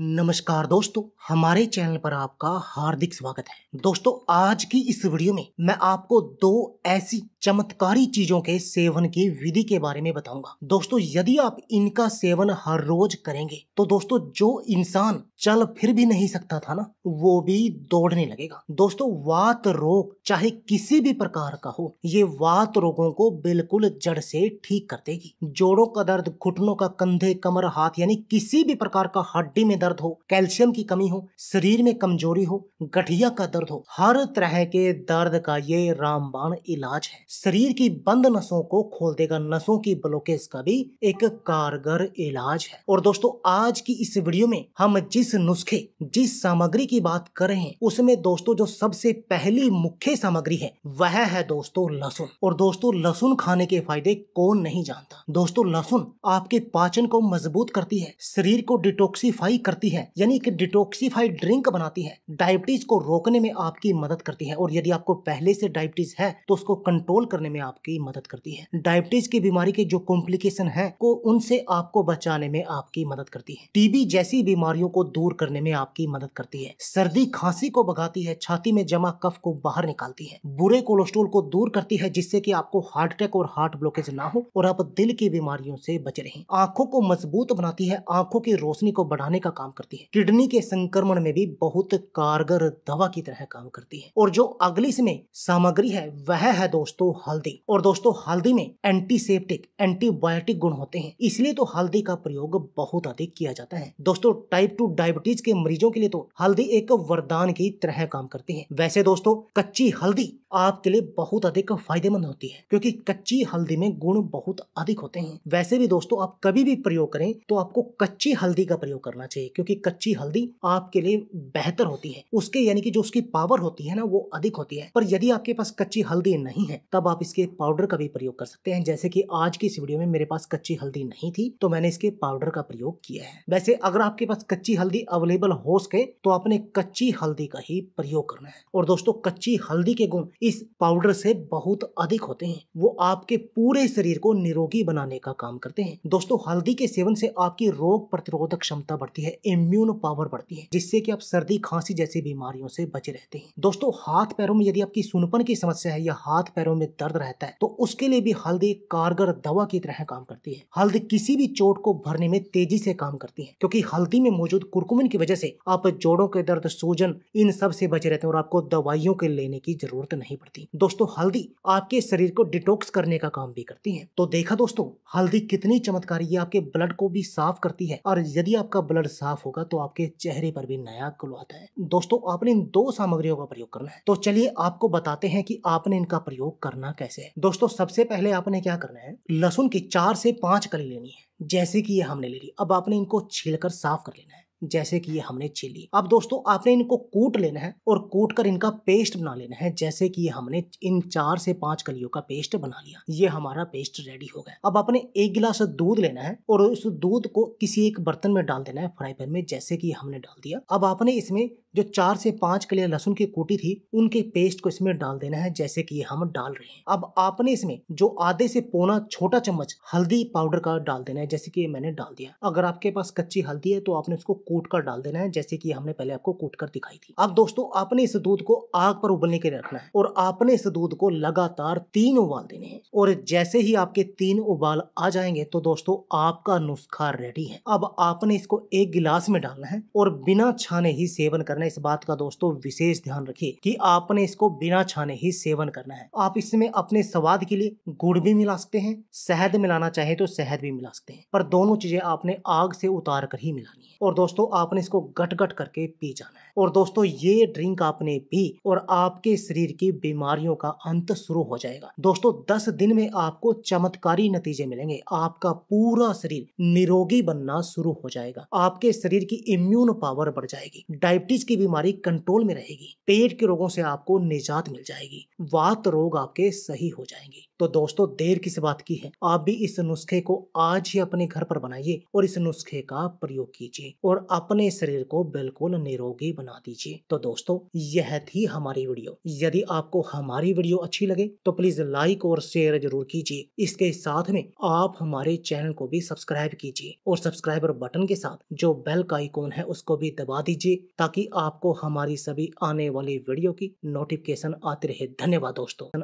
नमस्कार दोस्तों, हमारे चैनल पर आपका हार्दिक स्वागत है। दोस्तों, आज की इस वीडियो में मैं आपको दो ऐसी चमत्कारी चीजों के सेवन की विधि के बारे में बताऊंगा। दोस्तों, यदि आप इनका सेवन हर रोज करेंगे तो दोस्तों जो इंसान चल फिर भी नहीं सकता था ना, वो भी दौड़ने लगेगा। दोस्तों, वात रोग चाहे किसी भी प्रकार का हो, ये वात रोगों को बिल्कुल जड़ से ठीक कर देगी। जोड़ों का दर्द, घुटनों का, कंधे, कमर, हाथ यानी किसी भी प्रकार का हड्डी में दर्द हो, कैल्शियम की कमी हो, शरीर में कमजोरी हो, गठिया का दर्द हो, हर तरह के दर्द का ये रामबाण इलाज है। शरीर की बंद नसों को खोल देगा, नसों की ब्लॉकेज का भी एक कारगर इलाज है। और दोस्तों, आज की इस वीडियो में हम जिस नुस्खे, जिस सामग्री की बात कर रहे हैं, उसमें दोस्तों जो सबसे पहली मुख्य सामग्री है वह है दोस्तों लहसुन। और दोस्तों, लहसुन खाने के फायदे कौन नहीं जानता। दोस्तों, लहसुन आपके पाचन को मजबूत करती है, शरीर को डिटॉक्सीफाई करती है यानी कि डिटॉक्सीफाइड ड्रिंक बनाती है, डायबिटीज को रोकने में आपकी मदद करती है। और यदि आपको पहले से डायबिटीज है तो उसको कंट्रोल करने में आपकी मदद करती है। डायबिटीज की बीमारी के जो कॉम्प्लिकेशन है को उनसे आपको बचाने में आपकी मदद करती है। टीबी जैसी बीमारियों को दूर करने में आपकी मदद करती है। सर्दी खांसी को भगाती है, छाती में जमा कफ को बाहर निकालती है, बुरे कोलेस्ट्रॉल को दूर करती है जिससे कि आपको हार्ट अटैक और हार्ट ब्लॉकेज ना हो और आप दिल की बीमारियों से बच रहे। आंखों को मजबूत बनाती है, आंखों की रोशनी को बढ़ाने का काम करती है। किडनी के संक्रमण में भी बहुत कारगर दवा की तरह काम करती है। और जो अगली इसमें सामग्री है वह है दोस्तों हल्दी। और दोस्तों, हल्दी में एंटीसेप्टिक, एंटीबायोटिक गुण होते हैं, इसलिए तो हल्दी का प्रयोग बहुत अधिक किया जाता है। दोस्तों, टाइप 2 डायबिटीज के मरीजों के लिए तो हल्दी एक वरदान की तरह काम करती है। वैसे दोस्तों, कच्ची हल्दी आपके लिए बहुत अधिक फायदेमंद होती है क्योंकि कच्ची हल्दी में गुण बहुत अधिक होते हैं। वैसे भी दोस्तों, आप कभी भी प्रयोग करें तो आपको कच्ची हल्दी का प्रयोग करना चाहिए क्योंकि कच्ची हल्दी आपके लिए बेहतर होती है। उसके यानी कि जो उसकी पावर होती है ना, वो अधिक होती है। पर यदि आपके पास कच्ची हल्दी नहीं है तब आप इसके पाउडर का भी प्रयोग कर सकते हैं। जैसे कि आज की इस वीडियो में मेरे पास कच्ची हल्दी नहीं थी तो मैंने इसके पाउडर का प्रयोग किया है। वैसे अगर आपके पास कच्ची हल्दी अवेलेबल हो सके तो आपने कच्ची हल्दी का ही प्रयोग करना है। और दोस्तों, कच्ची हल्दी के गुण इस पाउडर से बहुत अधिक होते हैं, वो आपके पूरे शरीर को निरोगी बनाने का काम करते हैं। दोस्तों, हल्दी के सेवन से आपकी रोग प्रतिरोधक क्षमता बढ़ती है, इम्यून पावर बढ़ती है, जिससे कि आप सर्दी खांसी जैसी बीमारियों से बचे रहते हैं। दोस्तों, हाथ पैरों में यदि आपकी सुन्नपन की समस्या है या हाथ पैरों में दर्द रहता है तो उसके लिए भी हल्दी कारगर दवा की तरह काम करती है। हल्दी किसी भी चोट को भरने में तेजी से काम करती है क्योंकि हल्दी में मौजूद कुरकुमिन की वजह से आप जोड़ों के दर्द, सूजन, इन सब से बचे रहते हैं और आपको दवाइयों के लेने की जरूरत नहीं पड़ती। दोस्तों, हल्दी आपके शरीर को डिटॉक्स करने का काम भी करती है। तो देखा दोस्तों, हल्दी कितनी चमत्कारी है। आपके ब्लड को भी साफ करती है और यदि आपका ब्लड साफ होगा तो आपके चेहरे पर भी नया ग्लो आता है। दोस्तों, आपने इन दो सामग्रियों का प्रयोग करना है। तो चलिए आपको बताते हैं कि आपने इनका प्रयोग करना कैसे है। दोस्तों, सबसे पहले आपने क्या करना है, लहसुन की 4 से 5 कली लेनी है, जैसे कि ये हमने ले ली। अब आपने इनको छीलकर साफ कर लेना है, जैसे कि ये हमने छीली। अब दोस्तों, आपने इनको कूट लेना है और कूट कर इनका पेस्ट बना लेना है, जैसे कि हमने इन 4 से 5 कलियों का पेस्ट बना लिया। ये हमारा पेस्ट रेडी हो गया। अब आपने 1 गिलास दूध लेना है और उस दूध को किसी एक बर्तन में डाल देना है, फ्राई पैन में, जैसे कि हमने डाल दिया। अब आपने इसमें जो 4 से 5 कलियां लहसुन की कूटी थी उनके पेस्ट को इसमें डाल देना है, जैसे कि हम डाल रहे हैं। अब आपने इसमें जो आधे से पौना छोटा चम्मच हल्दी पाउडर का डाल देना है, जैसे कि मैंने डाल दिया। अगर आपके पास कच्ची हल्दी है तो आपने उसको कूट कर डाल देना है, जैसे कि हमने पहले आपको कूट कर दिखाई थी। अब दोस्तों, आपने इस दूध को आग पर उबलने के लिए रखना है और आपने इस दूध को लगातार 3 उबाल देने हैं। और जैसे ही आपके 3 उबाल आ जाएंगे तो दोस्तों आपका नुस्खा रेडी है। अब आपने इसको 1 गिलास में डालना है और बिना छाने ही सेवन करना है। इस बात का दोस्तों विशेष ध्यान रखिए कि आपने इसको बिना छाने ही सेवन करना है। आप इसमें अपने स्वाद के लिए गुड़ भी मिला सकते हैं, शहद मिलाना चाहे तो शहद भी मिला सकते हैं, पर दोनों चीजें आपने आग से उतार कर ही मिलानी है। और दोस्तों, आपने इसको गट गट करके पी जाना है। और दोस्तों, ये ड्रिंक आपने पी और आपके शरीर की बीमारियों का अंत शुरू हो जाएगा। दोस्तों, 10 दिन में आपको चमत्कारी नतीजे मिलेंगे। आपका पूरा शरीर निरोगी बनना शुरू हो जाएगा, आपके शरीर की इम्यून पावर बढ़ जाएगी, डायबिटीज की बीमारी कंट्रोल में रहेगी, पेट के रोगों से आपको निजात मिल जाएगी, वात रोग आपके सही हो जाएंगे। तो दोस्तों देर किस बात की है, आप भी इस नुस्खे को आज ही अपने घर पर बनाइए और इस नुस्खे का प्रयोग कीजिए और अपने शरीर को बिल्कुल निरोगी बना दीजिए। तो दोस्तों यह थी हमारी वीडियो। यदि आपको हमारी वीडियो अच्छी लगे तो प्लीज लाइक और शेयर जरूर कीजिए। इसके साथ में आप हमारे चैनल को भी सब्सक्राइब कीजिए और सब्सक्राइबर बटन के साथ जो बेल का आइकॉन है उसको भी दबा दीजिए ताकि आपको हमारी सभी आने वाली वीडियो की नोटिफिकेशन आती रहे। धन्यवाद दोस्तों।